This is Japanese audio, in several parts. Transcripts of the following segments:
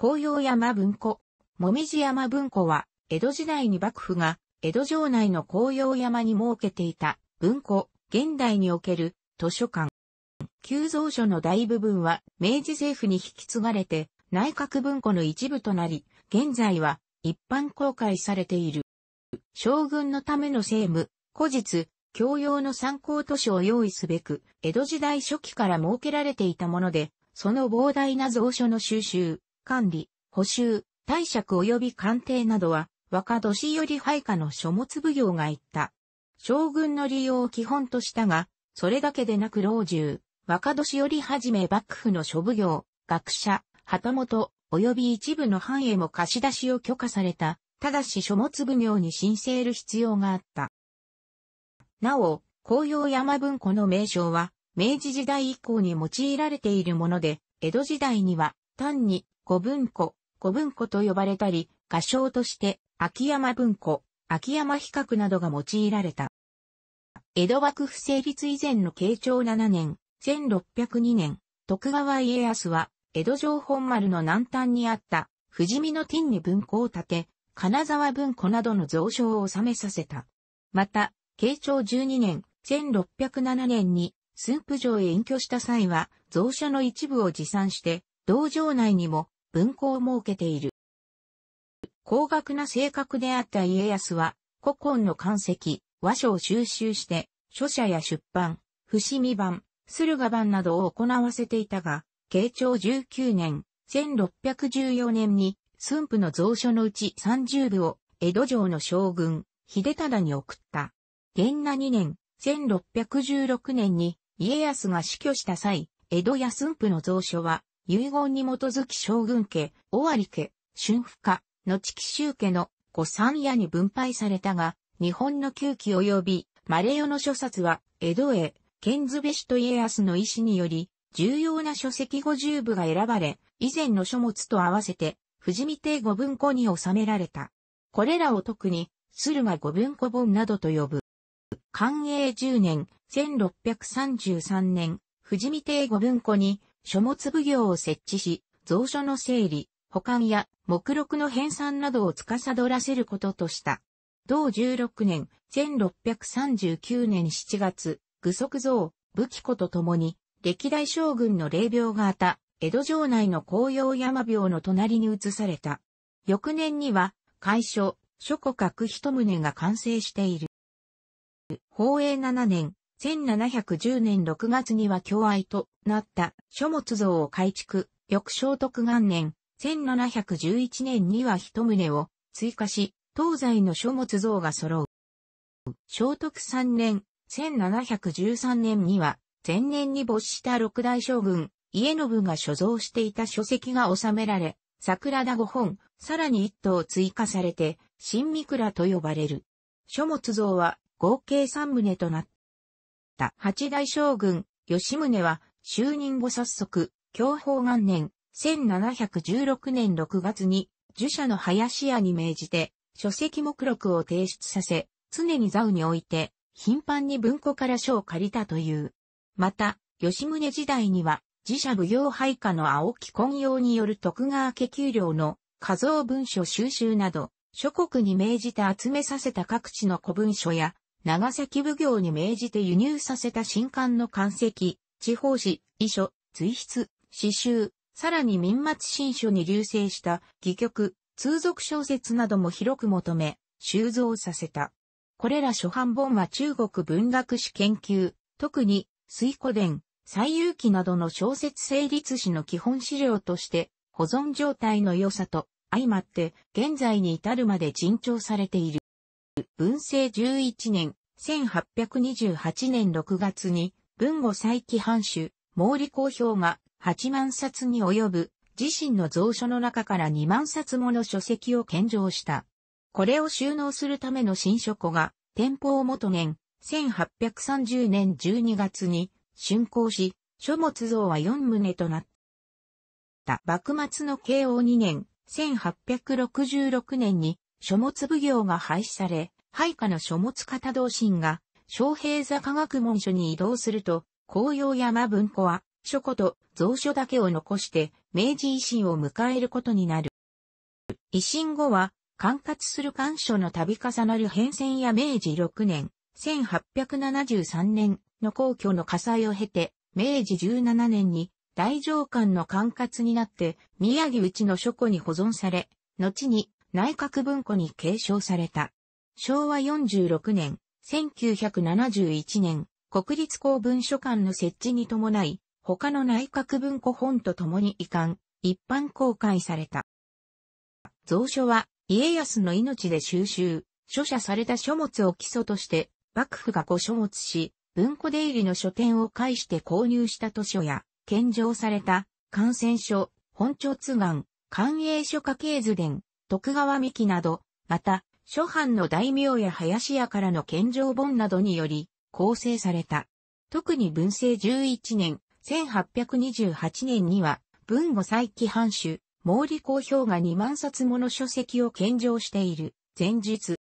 紅葉山文庫、もみじ山文庫は、江戸時代に幕府が、江戸城内の紅葉山に設けていた文庫、現代における図書館。旧蔵書の大部分は、明治政府に引き継がれて、内閣文庫の一部となり、現在は、一般公開されている。将軍のための政務、古実、教養の参考図書を用意すべく、江戸時代初期から設けられていたもので、その膨大な蔵書の収集、管理、補修、貸借及び鑑定などは、若年寄り配下の書物奉行が行った。将軍の利用を基本としたが、それだけでなく老中、若年寄りはじめ幕府の諸奉行、学者、旗本、及び一部の藩へも貸し出しを許可された。ただし書物奉行に申請る必要があった。なお、紅葉山文庫の名称は、明治時代以降に用いられているもので、江戸時代には、単に、古文庫と呼ばれたり、画商として、秋山文庫、秋山比較などが用いられた。江戸幕府成立以前の慶長7年、1602年、徳川家康は、江戸城本丸の南端にあった、富士見の陣に文庫を建て、金沢文庫などの蔵書を収めさせた。また、慶長12年、1607年に駿府城へ隠居した際は、蔵書の一部を持参して、道場内にも文庫を設けている。高額な性格であった家康は、古今の漢籍、和書を収集して、書写や出版、伏見版、駿河版などを行わせていたが、慶長19年、1614年に、駿府の蔵書のうち30部を江戸城の将軍、秀忠に送った。元和2年、1616年に家康が死去した際、江戸や駿府の蔵書は遺言に基づき将軍家、尾張家、春府家、後紀州家の御三家に分配されたが、日本の旧記及びマレヨの諸冊は江戸へ、遣図部主と家康の意思により、重要な書籍50部が選ばれ、以前の書物と合わせて、富士見邸御文庫に収められた。これらを特に、駿河御文庫本などと呼ぶ。寛永10年、1633年、富士見邸御文庫に書物奉行を設置し、蔵書の整理、保管や目録の編纂などを司らせることとした。同16年、1639年7月、具足蔵、武器庫と共に、歴代将軍の霊廟があった。江戸城内の紅葉山廟の隣に移された。翌年には、開書、書庫各一棟が完成している。宝永7年、1710年6月には京愛となった書物像を改築、翌正徳元年、1711年には一棟を追加し、東西の書物像が揃う。正徳3年、1713年には、前年に没した六代将軍、家宣が所蔵していた書籍が収められ、桜田5本、さらに1頭追加されて、新御蔵と呼ばれる。書物像は合計3棟となった。八代将軍、吉宗は就任後早速、享保元年、1716年6月に、儒者の林家に命じて、書籍目録を提出させ、常に座右に置いて、頻繁に文庫から書を借りたという。また、吉宗時代には、寺社奉行配下の青木昆陽による徳川家給料の画像文書収集など、諸国に命じて集めさせた各地の古文書や、長崎奉行に命じて輸入させた新刊の漢籍、地方史、遺書、随筆、詩集、さらに民末新書に隆盛した戯曲、通俗小説なども広く求め、収蔵させた。これら初版本は中国文学史研究、特に水古伝、西遊記などの小説成立史の基本資料として保存状態の良さと相まって現在に至るまで珍重されている。文政11年、1828年6月に文後再起藩主、毛利光標が8万冊に及ぶ自身の蔵書の中から2万冊もの書籍を献上した。これを収納するための新書庫が天保元年、1830年12月に竣工し、書物像は4棟となった。幕末の慶応2年、1866年に書物奉行が廃止され、配下の書物方同心が、昌平座科学文書に移動すると、紅葉山文庫は、書庫と蔵書だけを残して、明治維新を迎えることになる。維新後は、管轄する官所の度重なる変遷や明治6年、1873年の皇居の火災を経て、明治17年に太政官の管轄になって、宮城内の書庫に保存され、後に内閣文庫に継承された。昭和46年、1971年、国立公文書館の設置に伴い、他の内閣文庫本と共に移管、一般公開された。蔵書は、家康の命で収集、書写された書物を基礎として、幕府が古書物し、文庫出入りの書店を介して購入した図書や、献上された、感染書、本朝津願、寛永書家系図伝、徳川三木など、また、諸藩の大名や林家からの献上本などにより構成された。特に文政11年、1828年には、文後再起藩主、毛利公表が2万冊もの書籍を献上している。前述。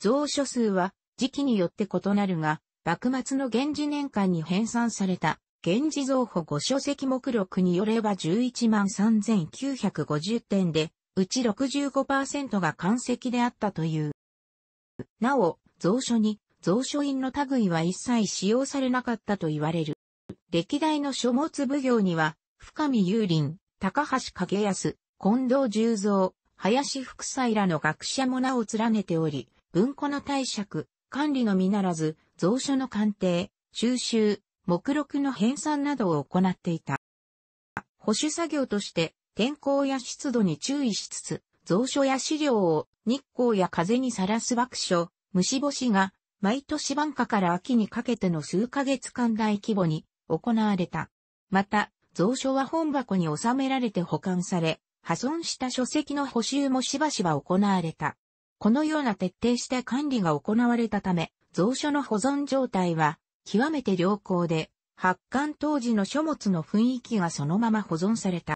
蔵書数は時期によって異なるが、幕末の元治年間に編纂された、元治蔵保5書籍目録によれば113,950点で、うち 65% が漢籍であったという。なお、蔵書に、蔵書印の類は一切使用されなかったと言われる。歴代の書物奉行には、深見幽林、高橋景康、近藤重蔵、林福斎らの学者も名を連ねており、文庫の貸借、管理のみならず、蔵書の鑑定、収集、目録の編纂などを行っていた。保守作業として、天候や湿度に注意しつつ、蔵書や資料を日光や風にさらす爆暑、虫干しが、毎年晩夏から秋にかけての数ヶ月間大規模に行われた。また、蔵書は本箱に収められて保管され、破損した書籍の補修もしばしば行われた。このような徹底した管理が行われたため、蔵書の保存状態は極めて良好で、発刊当時の書物の雰囲気がそのまま保存された。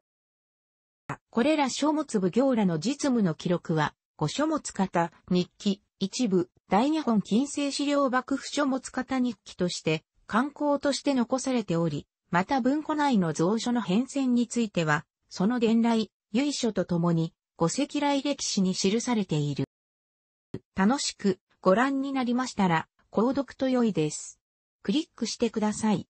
これら書物奉行らの実務の記録は、御書物方、日記、一部、大日本近世資料幕府書物方日記として、刊行として残されており、また文庫内の蔵書の変遷については、その伝来、由緒とともに、御籍来歴史に記されている。楽しくご覧になりましたら、購読と良いです。クリックしてください。